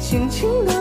情情的